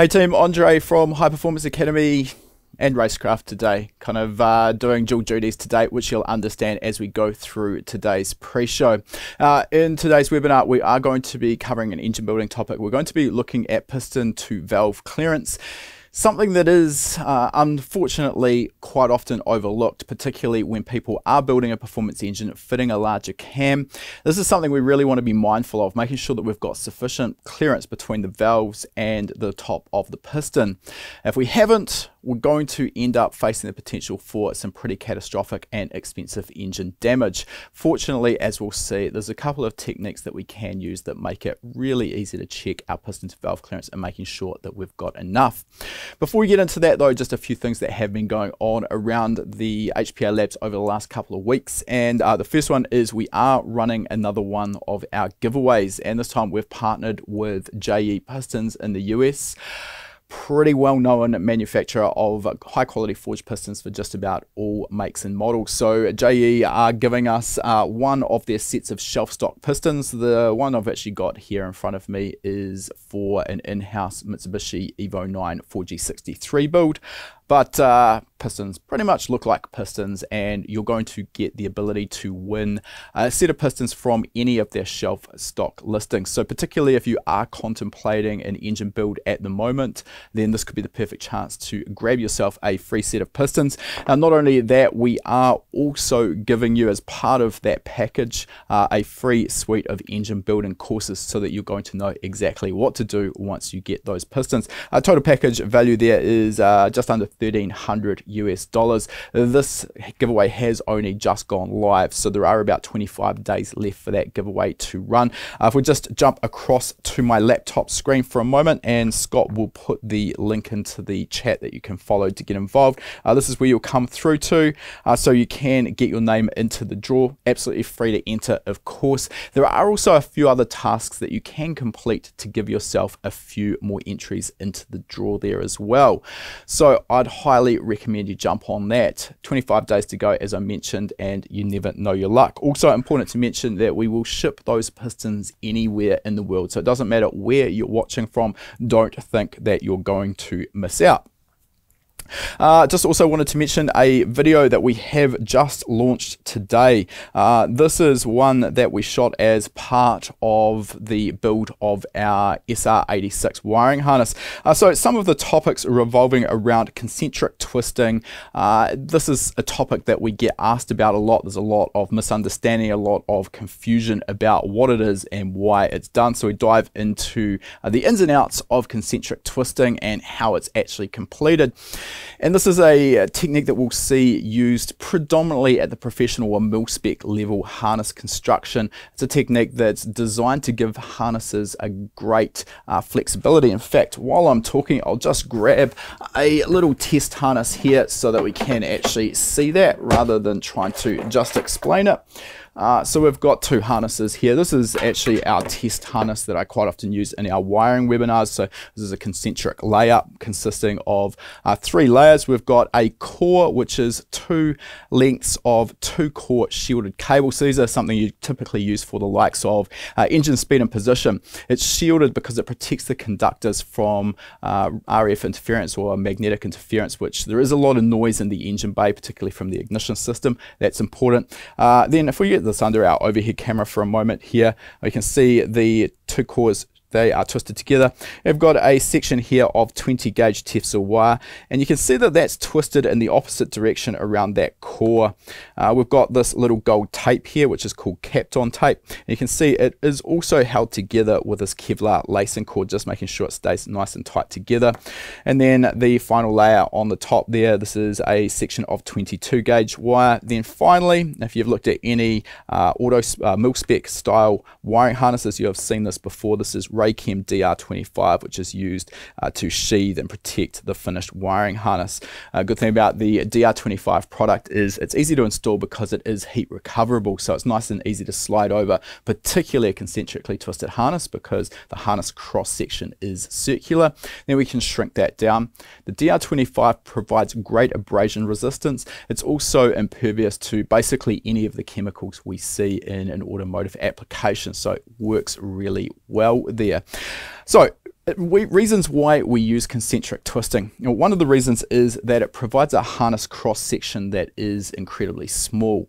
Hey team, Andre from High Performance Academy and Racecraft today, kind of doing dual duties today, which you'll understand as we go through today's pre-show. In today's webinar, we are going to be covering an engine building topic. We're going to be looking at piston to valve clearance, something that is unfortunately quite often overlooked, particularly when people are building a performance engine, fitting a larger cam. This is something we really want to be mindful of, making sure that we've got sufficient clearance between the valves and the top of the piston. If we haven't, we're going to end up facing the potential for some pretty catastrophic and expensive engine damage. Fortunately, as we'll see, there's a couple of techniques that we can use that make it really easy to check our piston to valve clearance and making sure that we've got enough. Before we get into that though, just a few things that have been going on around the HPA labs over the last couple of weeks, and the first one is we are running another one of our giveaways, and this time we've partnered with JE Pistons in the US. Pretty well-known manufacturer of high-quality forged pistons for just about all makes and models. So JE are giving us one of their sets of shelf-stock pistons. The one I've actually got here in front of me is for an in-house Mitsubishi Evo 9 4G63 build. But pistons pretty much look like pistons, and you're going to get the ability to win a set of pistons from any of their shelf stock listings. So particularly if you are contemplating an engine build at the moment, then this could be the perfect chance to grab yourself a free set of pistons. Now, not only that, we are also giving you as part of that package a free suite of engine building courses so that you're going to know exactly what to do once you get those pistons. Our total package value there is just under $1,300 US. This giveaway has only just gone live, so there are about 25 days left for that giveaway to run. If we just jump across to my laptop screen for a moment, and Scott will put the link into the chat that you can follow to get involved. This is where you'll come through to, so you can get your name into the draw. Absolutely free to enter, of course. There are also a few other tasks that you can complete to give yourself a few more entries into the draw there as well. So I'd highly recommend you jump on that. 25 days to go, as I mentioned, and you never know your luck. Also important to mention that we will ship those pistons anywhere in the world, so it doesn't matter where you're watching from. Don't think that you're going to miss out. Just also wanted to mention a video that we have just launched today. This is one that we shot as part of the build of our SR86 wiring harness. So some of the topics revolving around concentric twisting. This is a topic that we get asked about a lot. There's a lot of misunderstanding, a lot of confusion about what it is and why it's done. So we dive into the ins and outs of concentric twisting and how it's actually completed. And this is a technique that we'll see used predominantly at the professional or mil-spec level harness construction. It's a technique that's designed to give harnesses a great flexibility. In fact, while I'm talking, I'll just grab a little test harness here so that we can actually see that rather than trying to just explain it. So we've got two harnesses here. This is actually our test harness that I quite often use in our wiring webinars. So this is a concentric layup consisting of three layers. We've got a core, which is two lengths of two core shielded cables. So these are something you typically use for the likes of engine speed and position. It's shielded because it protects the conductors from RF interference or magnetic interference, which there is a lot of noise in the engine bay, particularly from the ignition system. That's important. Then if we get this under our overhead camera for a moment here, we can see the two cores, they are twisted together. We've got a section here of 20 gauge Tefsel wire, and you can see that that's twisted in the opposite direction around that core. We've got this little gold tape here, which is called Kapton tape, and you can see it is also held together with this Kevlar lacing cord, just making sure it stays nice and tight together. And then the final layer on the top there, this is a section of 22 gauge wire. Then finally, if you've looked at any mil-spec style wiring harnesses, you have seen this before. This is Raychem DR25, which is used to sheathe and protect the finished wiring harness. A good thing about the DR25 product is it's easy to install because it is heat recoverable, so it's nice and easy to slide over, particularly a concentrically twisted harness, because the harness cross-section is circular. Then we can shrink that down. The DR25 provides great abrasion resistance. It's also impervious to basically any of the chemicals we see in an automotive application, so it works really well there. So Reasons why we use concentric twisting. Now, one of the reasons is that it provides a harness cross-section that is incredibly small.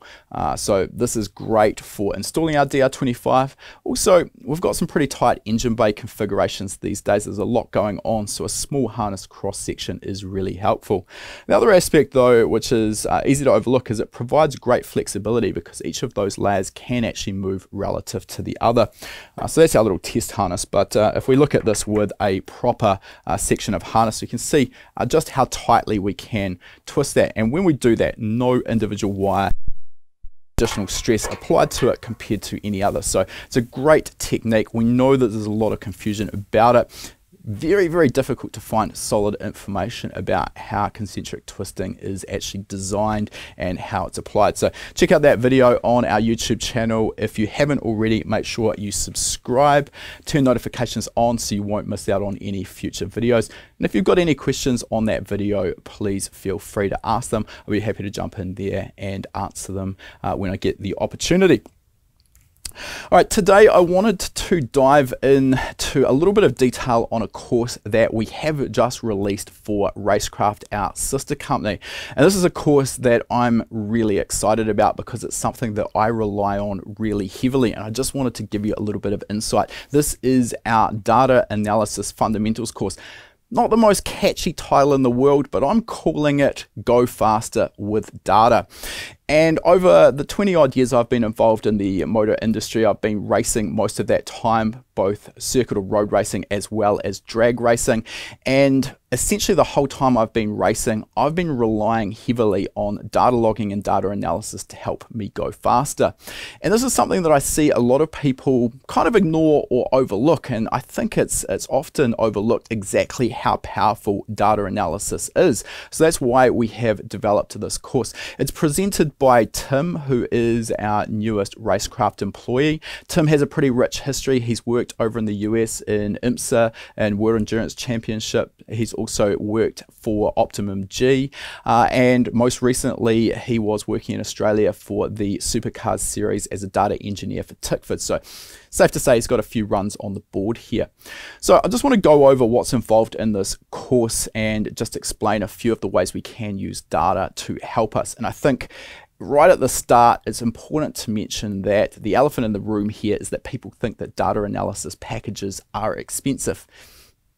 So this is great for installing our DR25. Also, we've got some pretty tight engine bay configurations these days. There's a lot going on, so a small harness cross-section is really helpful. The other aspect though, which is easy to overlook, is it provides great flexibility because each of those layers can actually move relative to the other. So that's our little test harness, but if we look at this with a proper section of harness, you can see just how tightly we can twist that, and when we do that, no individual wire additional stress applied to it compared to any other. So it's a great technique. We know that there's a lot of confusion about it. Very, very difficult to find solid information about how concentric twisting is actually designed and how it's applied. So check out that video on our YouTube channel. If you haven't already, make sure you subscribe, turn notifications on so you won't miss out on any future videos. And if you've got any questions on that video, please feel free to ask them. I'll be happy to jump in there and answer them when I get the opportunity. All right, today I wanted to dive into a little bit of detail on a course that we have just released for Racecraft, our sister company. And this is a course that I'm really excited about because it's something that I rely on really heavily, and I just wanted to give you a little bit of insight. This is our Data Analysis Fundamentals course. Not the most catchy title in the world, but I'm calling it Go Faster with Data. And over the 20 odd years I've been involved in the motor industry, I've been racing most of that time, both circuit or road racing as well as drag racing. And essentially the whole time I've been racing, I've been relying heavily on data logging and data analysis to help me go faster. And this is something that I see a lot of people kind of ignore or overlook, and I think it's often overlooked exactly how powerful data analysis is. So that's why we have developed this course. It's presented by Tim, who is our newest Racecraft employee. Tim has a pretty rich history. He's worked over in the US in IMSA and World Endurance Championship. He's also worked for Optimum G, and most recently he was working in Australia for the Supercars series as a data engineer for Tickford. So safe to say he's got a few runs on the board here. So I just want to go over what's involved in this course and just explain a few of the ways we can use data to help us. And I think right at the start, it's important to mention that the elephant in the room here is that people think that data analysis packages are expensive.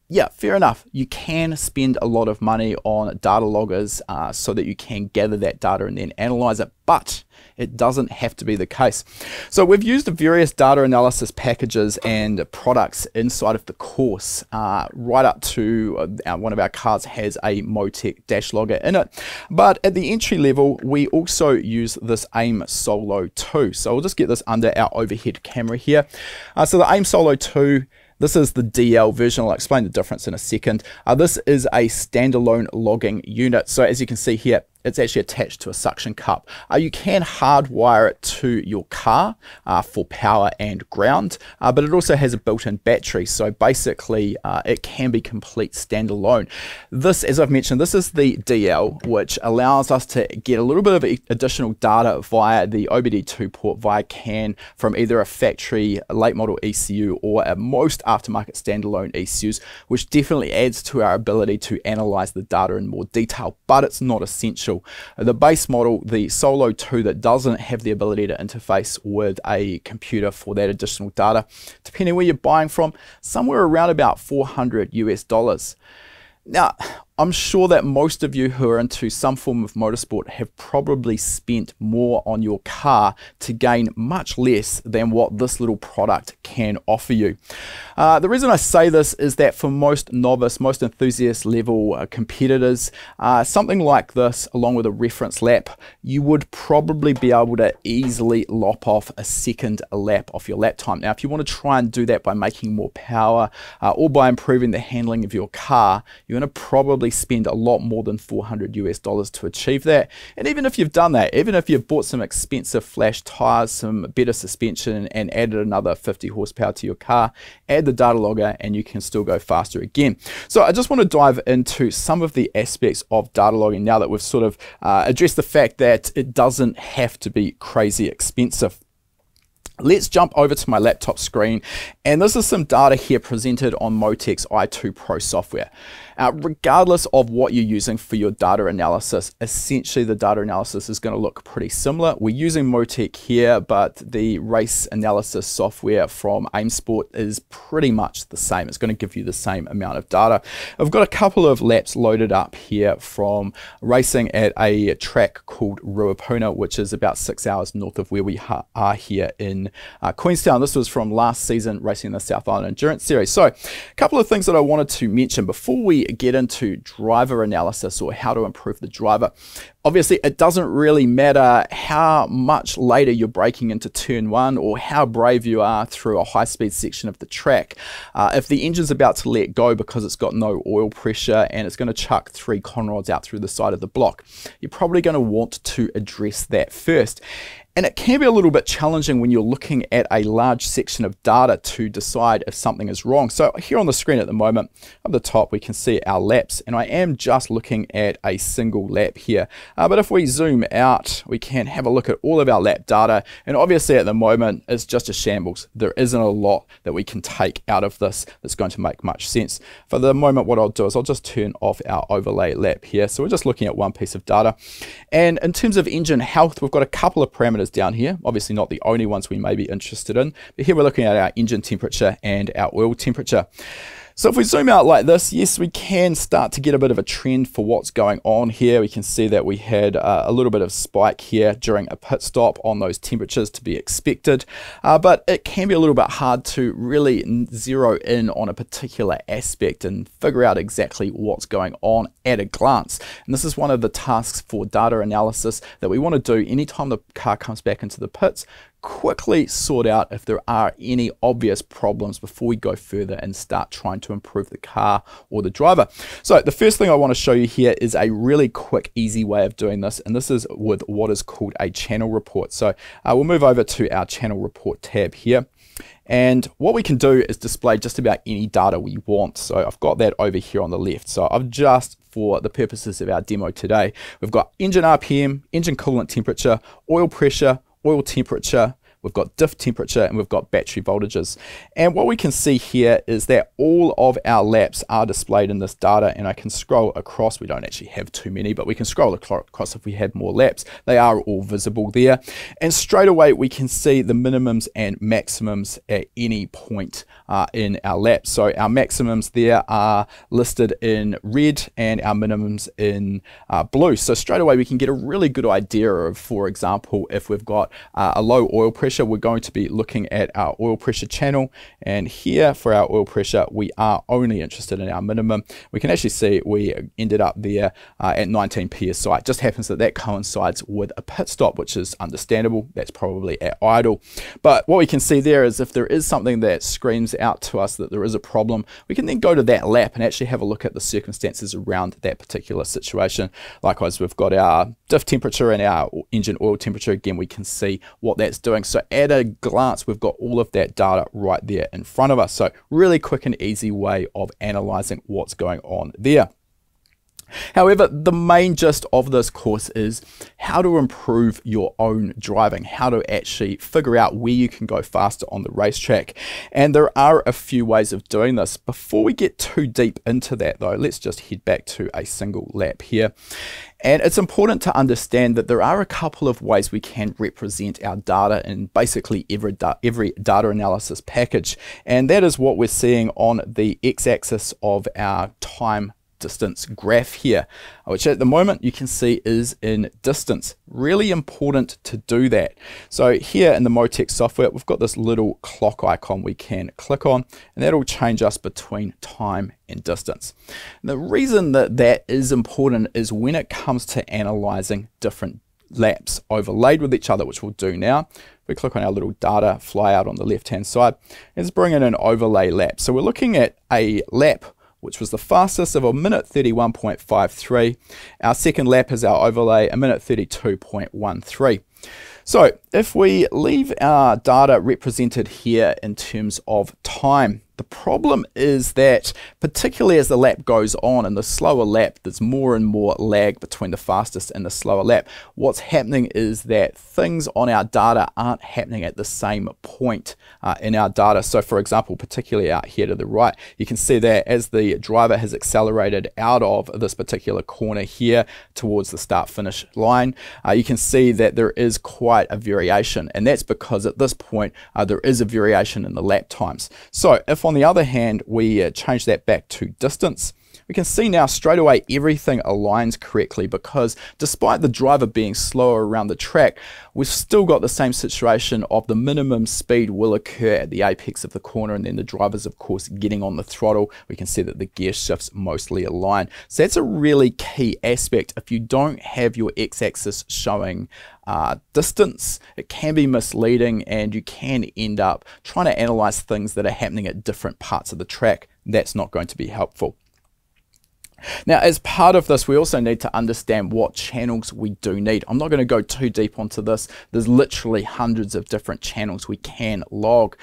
Yeah, fair enough. You can spend a lot of money on data loggers so that you can gather that data and then analyze it, but it doesn't have to be the case. So we've used various data analysis packages and products inside of the course, right up to one of our cars has a MoTeC dash logger in it. But at the entry level, we also use this AiM Solo 2. So we'll just get this under our overhead camera here. So the AiM Solo 2, this is the DL version. I'll explain the difference in a second. This is a standalone logging unit. So as you can see here, it's actually attached to a suction cup. You can hardwire it to your car for power and ground, but it also has a built-in battery. So basically, it can be complete standalone. This, as I've mentioned, this is the DL, which allows us to get a little bit of additional data via the OBD2 port via CAN from either a factory late model ECU or at most aftermarket standalone ECUs, which definitely adds to our ability to analyze the data in more detail, but it's not essential. The base model, the Solo 2, that doesn't have the ability to interface with a computer for that additional data, depending where you're buying from, somewhere around about $400 US. Now, I'm sure that most of you who are into some form of motorsport have probably spent more on your car to gain much less than what this little product can offer you. The reason I say this is that for most novice, most enthusiast level competitors, something like this, along with a reference lap, you would probably be able to easily lop off a second lap off your lap time. Now, if you want to try and do that by making more power or by improving the handling of your car, you're going to probably spend a lot more than $400 US to achieve that. And even if you've done that, even if you've bought some expensive flash tires, some better suspension, and added another 50 horsepower to your car, add the data logger and you can still go faster again. So I just want to dive into some of the aspects of data logging now that we've sort of addressed the fact that it doesn't have to be crazy expensive. Let's jump over to my laptop screen, and this is some data here presented on MoTeC's i2 Pro software. Regardless of what you're using for your data analysis, essentially the data analysis is going to look pretty similar. We're using MoTeC here, but the race analysis software from AiM Sport is pretty much the same. It's going to give you the same amount of data. I've got a couple of laps loaded up here from racing at a track called Ruapuna, which is about 6 hours north of where we are here in Queenstown. This was from last season, racing the South Island Endurance Series. So a couple of things that I wanted to mention before we get into driver analysis or how to improve the driver. Obviously, it doesn't really matter how much later you're braking into turn one or how brave you are through a high-speed section of the track. If the engine's about to let go because it's got no oil pressure and it's going to chuck 3 conrods out through the side of the block, you're probably going to want to address that first. And it can be a little bit challenging when you're looking at a large section of data to decide if something is wrong. So here on the screen at the moment, up the top, we can see our laps, and I am just looking at a single lap here. But if we zoom out, we can have a look at all of our lap data. And obviously at the moment, it's just a shambles. There isn't a lot that we can take out of this that's going to make much sense. For the moment, what I'll do is I'll just turn off our overlay lap here. So we're just looking at one piece of data. And in terms of engine health, we've got a couple of parameters down here, obviously not the only ones we may be interested in, but here we're looking at our engine temperature and our oil temperature. So if we zoom out like this, yes, we can start to get a bit of a trend for what's going on here. We can see that we had a little bit of spike here during a pit stop on those temperatures, to be expected, but it can be a little bit hard to really zero in on a particular aspect and figure out exactly what's going on at a glance. And this is one of the tasks for data analysis that we want to do anytime the car comes back into the pits. Quickly sort out if there are any obvious problems before we go further and start trying to improve the car or the driver. So the first thing I want to show you here is a really quick, easy way of doing this, and this is with what is called a channel report. So we'll move over to our channel report tab here, and what we can do is display just about any data we want. So I've got that over here on the left. So I've just, for the purposes of our demo today, we've got engine RPM, engine coolant temperature, oil pressure, oil temperature, we've got diff temperature, and we've got battery voltages. And what we can see here is that all of our laps are displayed in this data, and I can scroll across. We don't actually have too many, but we can scroll across if we had more laps. They are all visible there. And straight away, we can see the minimums and maximums at any point in our laps. So our maximums there are listed in red and our minimums in blue. So straight away, we can get a really good idea of, for example, if we've got a low oil pressure, we're going to be looking at our oil pressure channel, and here for our oil pressure we are only interested in our minimum. We can actually see we ended up there at 19 psi. It just happens that that coincides with a pit stop, which is understandable. That's probably at idle. But what we can see there is if there is something that screams out to us that there is a problem, we can then go to that lap and actually have a look at the circumstances around that particular situation. Likewise, we've got our diff temperature and our engine oil temperature. Again, we can see what that's doing. So at a glance, we've got all of that data right there in front of us. So really quick and easy way of analyzing what's going on there. However, the main gist of this course is how to improve your own driving, how to actually figure out where you can go faster on the racetrack. And there are a few ways of doing this. Before we get too deep into that though, let's just head back to a single lap here. And it's important to understand that there are a couple of ways we can represent our data in basically every data analysis package. And that is what we're seeing on the x-axis of our time distance graph here, which at the moment you can see is in distance. Really important to do that. So here in the MoTeC software, we've got this little clock icon we can click on, and that'll change us between time and distance. And the reason that that is important is when it comes to analyzing different laps overlaid with each other, which we'll do now. We click on our little data flyout on the left-hand side. Let's bring in an overlay lap. So we're looking at a lap which was the fastest of a minute 31.53. Our second lap is our overlay, a minute 32.13. So if we leave our data represented here in terms of time, the The problem is that particularly as the lap goes on and the slower lap, there's more and more lag between the fastest and the slower lap. What's happening is that things on our data aren't happening at the same point in our data. So for example, particularly out here to the right, you can see that as the driver has accelerated out of this particular corner here towards the start finish line, you can see that there is quite a variation, and that's because at this point there is a variation in the lap times. So if on the other hand we change that back to distance, we can see now straight away everything aligns correctly, because despite the driver being slower around the track, we've still got the same situation of the minimum speed will occur at the apex of the corner, and then the driver's of course getting on the throttle. We can see that the gear shifts mostly align. So that's a really key aspect. If you don't have your x-axis showing distance, it can be misleading and you can end up trying to analyze things that are happening at different parts of the track. That's not going to be helpful. Now, as part of this, we also need to understand what channels we do need. I'm not going to go too deep onto this. There's literally hundreds of different channels we can log.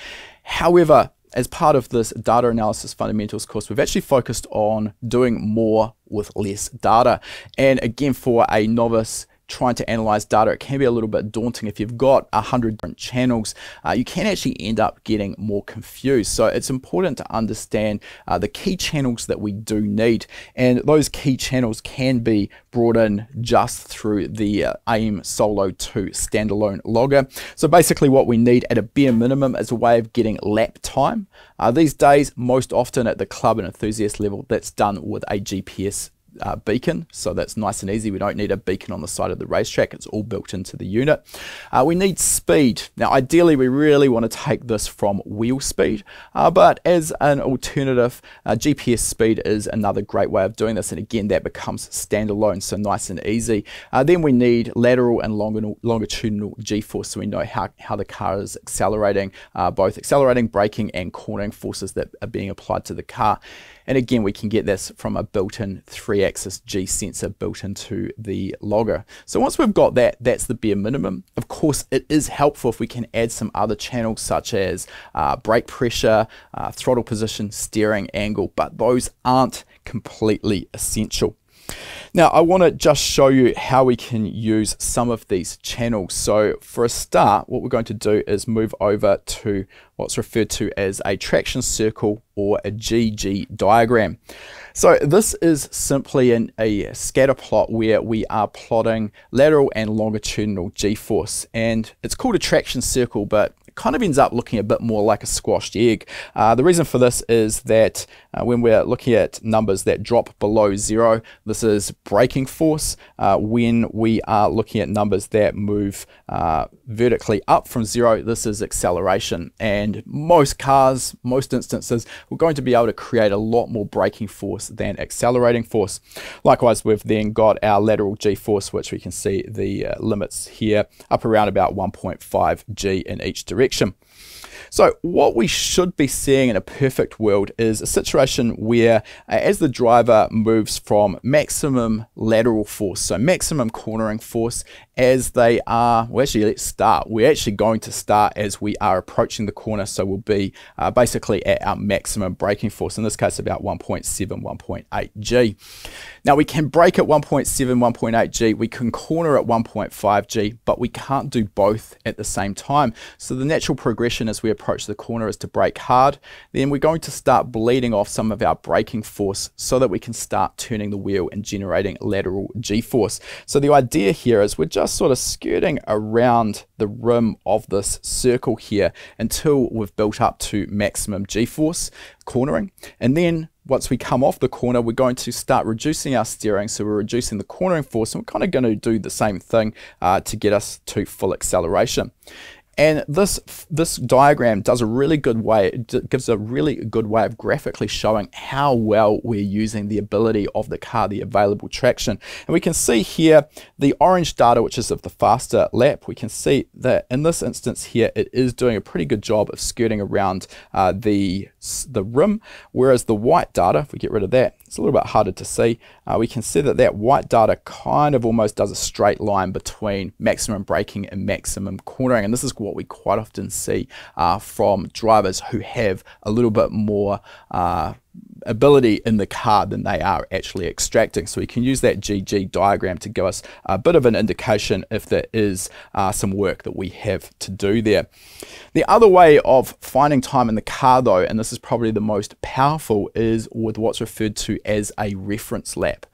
However, as part of this data analysis fundamentals course, we've actually focused on doing more with less data. And again, for a novice trying to analyze data, it can be a little bit daunting. If you've got 100 different channels, you can actually end up getting more confused. So it's important to understand the key channels that we do need, and those key channels can be brought in just through the AiM Solo 2 standalone logger. So basically what we need at a bare minimum is a way of getting lap time. These days, most often at the club and enthusiast level, that's done with a GPS beacon, so that's nice and easy. We don't need a beacon on the side of the racetrack. It's all built into the unit. We need speed. Now ideally we really want to take this from wheel speed, but as an alternative, GPS speed is another great way of doing this, and again that becomes standalone, so nice and easy. Then we need lateral and longitudinal g-force, so we know how the car is accelerating, both accelerating, braking and cornering forces that are being applied to the car. And again, we can get this from a built-in 3-axis G sensor built into the logger. So once we've got that, that's the bare minimum. Of course, it is helpful if we can add some other channels such as brake pressure, throttle position, steering angle, but those aren't completely essential. Now, I want to just show you how we can use some of these channels. So for a start, what we're going to do is move over to what's referred to as a traction circle or a GG diagram. So this is simply a scatter plot where we are plotting lateral and longitudinal g-force, and it's called a traction circle, but it kind of ends up looking a bit more like a squashed egg. The reason for this is that when we're looking at numbers that drop below zero, this is braking force. When we are looking at numbers that move vertically up from zero, this is acceleration. And most cars, most instances, we're going to be able to create a lot more braking force than accelerating force. Likewise, we've then got our lateral g-force, which we can see the limits here up around about 1.5 g in each direction. So what we should be seeing in a perfect world is a situation where as the driver moves from maximum lateral force, so maximum cornering force, as they are, well actually let's start, we're actually going to start as we are approaching the corner, so we'll be basically at our maximum braking force, in this case about 1.7, 1.8 G. Now we can brake at 1.7, 1.8 G, we can corner at 1.5 G, but we can't do both at the same time. So the natural progression as we approach the corner is to brake hard, then we're going to start bleeding off some of our braking force so that we can start turning the wheel and generating lateral g-force. So the idea here is we're just sort of skirting around the rim of this circle here until we've built up to maximum g-force cornering, and then once we come off the corner, we're going to start reducing our steering, so we're reducing the cornering force, and we're kind of going to do the same thing to get us to full acceleration. And this diagram does a really good way, it gives a really good way of graphically showing how well we're using the ability of the car, the available traction. And we can see here the orange data, which is of the faster lap. We can see that in this instance here, it is doing a pretty good job of skirting around the rim, whereas the white data, if we get rid of that, It's a little bit harder to see. We can see that that white data kind of almost does a straight line between maximum braking and maximum cornering. And this is what we quite often see from drivers who have a little bit more ability in the car than they are actually extracting. So we can use that GG diagram to give us a bit of an indication if there is some work that we have to do there. The other way of finding time in the car though, and this is probably the most powerful, is with what's referred to as a reference lap.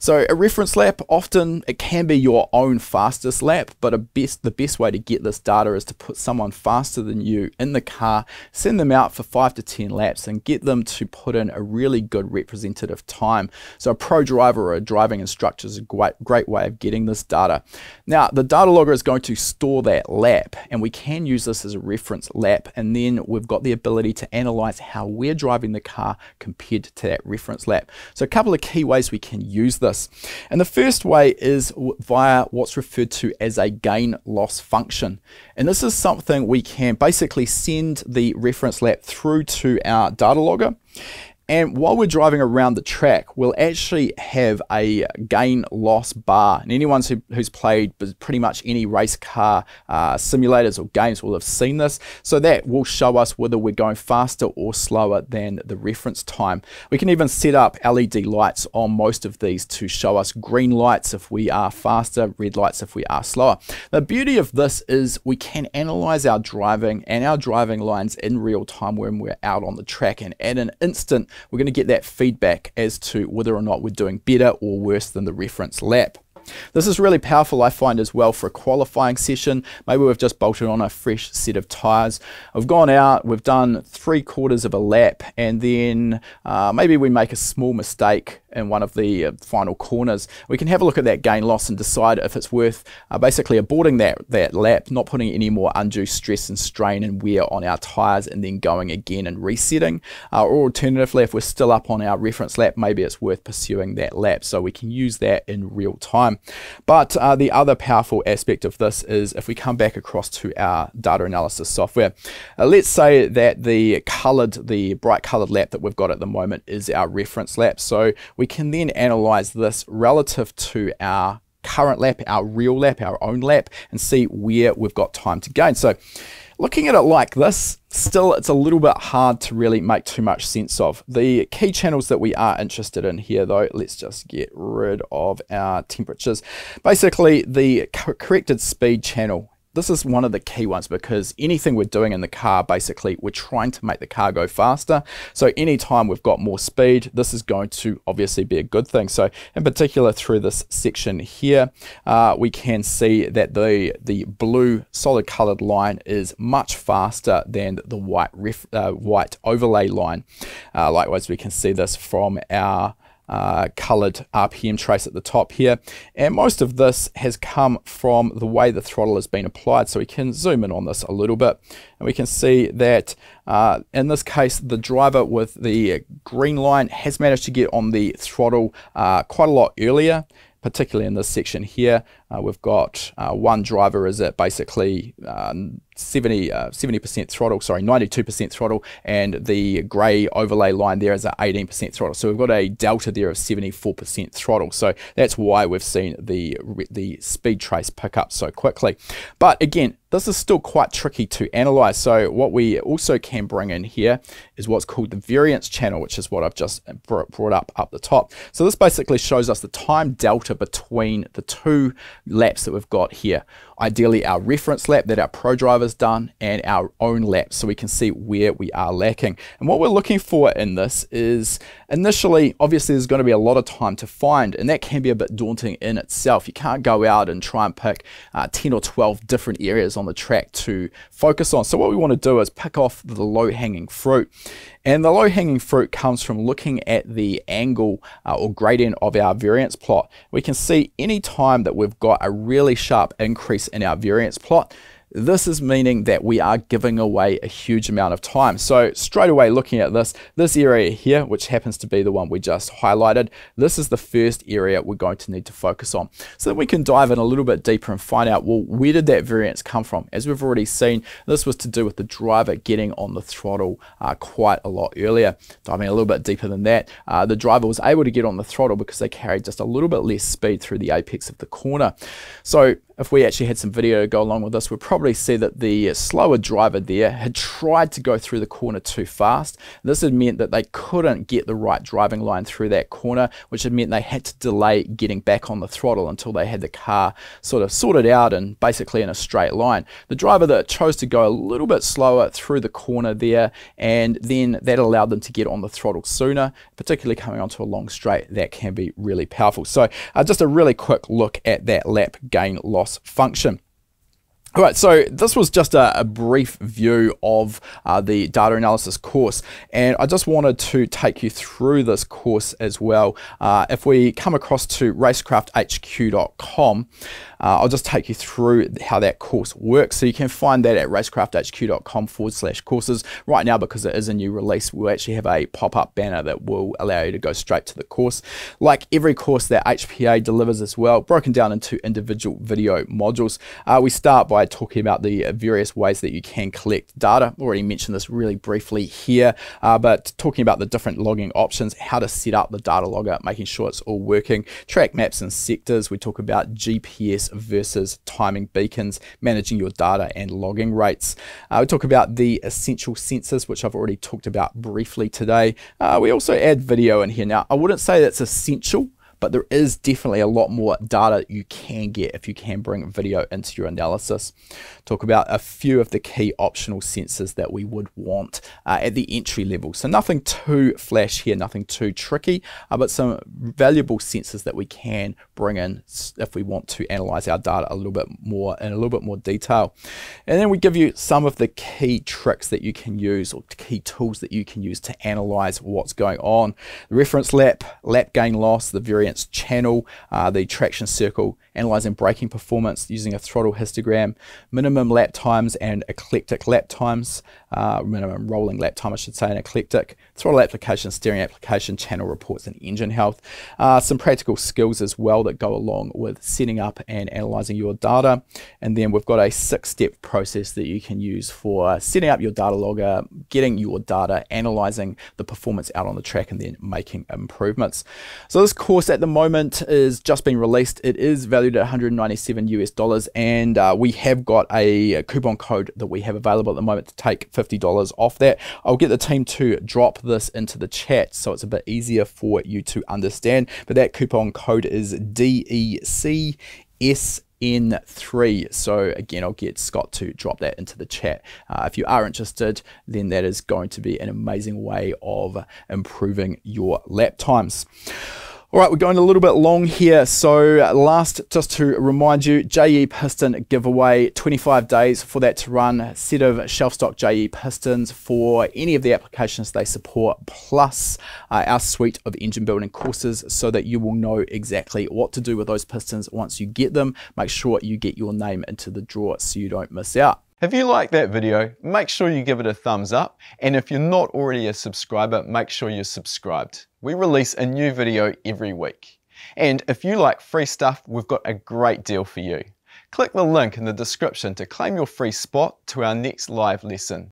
So a reference lap, often it can be your own fastest lap, but the best way to get this data is to put someone faster than you in the car, send them out for 5 to 10 laps and get them to put in a really good representative time. So a pro driver or a driving instructor is a great way of getting this data. Now the data logger is going to store that lap, and we can use this as a reference lap, and then we've got the ability to analyze how we're driving the car compared to that reference lap. So a couple of key ways we can use this. And the first way is via what's referred to as a gain loss function. And this is something we can basically send the reference lap through to our data logger. And while we're driving around the track, we'll actually have a gain loss bar. And anyone who's played pretty much any race car simulators or games will have seen this. So that will show us whether we're going faster or slower than the reference time. We can even set up LED lights on most of these to show us green lights if we are faster, red lights if we are slower. The beauty of this is we can analyze our driving and our driving lines in real time when we're out on the track, and at an instant, we're going to get that feedback as to whether or not we're doing better or worse than the reference lap. This is really powerful, I find, as well for a qualifying session. Maybe we've just bolted on a fresh set of tyres. We've gone out, we've done 3/4 of a lap, and then maybe we make a small mistake in one of the final corners. We can have a look at that gain loss and decide if it's worth basically aborting that lap, not putting any more undue stress and strain and wear on our tyres, and then going again and resetting. Or alternatively, if we're still up on our reference lap, maybe it's worth pursuing that lap. So we can use that in real time. But the other powerful aspect of this is if we come back across to our data analysis software, let's say that the bright coloured lap that we've got at the moment is our reference lap. So we can then analyse this relative to our current lap, our real lap, our own lap, and see where we've got time to gain. So looking at it like this, still it's a little bit hard to really make too much sense of. The key channels that we are interested in here though, let's just get rid of our temperatures. Basically the corrected speed channel. This is one of the key ones because anything we're doing in the car, basically we're trying to make the car go faster. So anytime we've got more speed, this is going to obviously be a good thing. So in particular through this section here, we can see that the blue solid colored line is much faster than the white overlay line. Likewise, we can see this from our coloured RPM trace at the top here, and most of this has come from the way the throttle has been applied. So we can zoom in on this a little bit, and we can see that in this case the driver with the green line has managed to get on the throttle quite a lot earlier, particularly in this section here. We've got one driver is at basically 70% throttle, sorry, 92% throttle, and the grey overlay line there is at 18% throttle. So we've got a delta there of 74% throttle. So that's why we've seen the speed trace pick up so quickly. But again, this is still quite tricky to analyze. So what we also can bring in here is what's called the variance channel, which is what I've just brought up the top. So this basically shows us the time delta between the two laps that we've got here. Ideally our reference lap that our pro driver's done and our own lap, so we can see where we are lacking. And what we're looking for in this is, initially obviously there's going to be a lot of time to find, and that can be a bit daunting in itself. You can't go out and try and pick 10 or 12 different areas on the track to focus on. So what we want to do is pick off the low-hanging fruit. And the low-hanging fruit comes from looking at the angle or gradient of our variance plot. We can see any time that we've got a really sharp increase in our variance plot, This is meaning that we are giving away a huge amount of time. So straight away, looking at this area here, which happens to be the one we just highlighted, this is the first area we're going to need to focus on. So that we can dive in a little bit deeper and find out, well, where did that variance come from? As we've already seen, this was to do with the driver getting on the throttle quite a lot earlier. Diving a little bit deeper than that, the driver was able to get on the throttle because they carried just a little bit less speed through the apex of the corner. So if we actually had some video to go along with this, we'd probably see that the slower driver there had tried to go through the corner too fast. This had meant that they couldn't get the right driving line through that corner, which had meant they had to delay getting back on the throttle until they had the car sort of sorted out and basically in a straight line. The driver that chose to go a little bit slower through the corner there, and then that allowed them to get on the throttle sooner, particularly coming onto a long straight, that can be really powerful. So just a really quick look at that lap gain loss function. All right, so this was just a brief view of the data analysis course, and I just wanted to take you through this course as well. If we come across to racecrafthq.com, I'll just take you through how that course works. So you can find that at racecrafthq.com/courses. Right now, because it is a new release, we'll actually have a pop-up banner that will allow you to go straight to the course. Like every course that HPA delivers as well, broken down into individual video modules. We start by talking about the various ways that you can collect data. Already mentioned this really briefly here, but talking about the different logging options, how to set up the data logger, making sure it's all working, track maps and sectors. We talk about GPS versus timing beacons, managing your data and logging rates. We talk about the essential sensors, which I've already talked about briefly today. We also add video in here. Now, I wouldn't say that's essential, but there is definitely a lot more data you can get if you can bring video into your analysis. Talk about a few of the key optional sensors that we would want at the entry level. So nothing too flash here, nothing too tricky, but some valuable sensors that we can bring in if we want to analyze our data a little bit more in a little bit more detail. And then we give you some of the key tricks that you can use, or key tools that you can use to analyze what's going on. The reference lap, lap gain loss, the variance channel, the traction circle, analyzing braking performance using a throttle histogram, minimum lap times and eclectic lap times, minimum rolling lap time I should say, and eclectic, throttle application, steering application, channel reports and engine health. Some practical skills as well that go along with setting up and analyzing your data. And then we've got a 6-step process that you can use for setting up your data logger, getting your data, analyzing the performance out on the track, and then making improvements. So this course at the moment is just being released. It is valued at $197 US, and we have got a coupon code that we have available at the moment to take $50 off that. I'll get the team to drop this into the chat so it's a bit easier for you to understand, but that coupon code is DECSN3. So again, I'll get Scott to drop that into the chat. If you are interested, then that is going to be an amazing way of improving your lap times. All right, we're going a little bit long here. So last, just to remind you, JE Piston giveaway, 25 days for that to run. A set of shelf stock JE Pistons for any of the applications they support, plus our suite of engine building courses, so that you will know exactly what to do with those pistons once you get them. Make sure you get your name into the draw so you don't miss out. If you liked that video, make sure you give it a thumbs up. And if you're not already a subscriber, make sure you're subscribed. We release a new video every week. And if you like free stuff, we've got a great deal for you. Click the link in the description to claim your free spot to our next live lesson.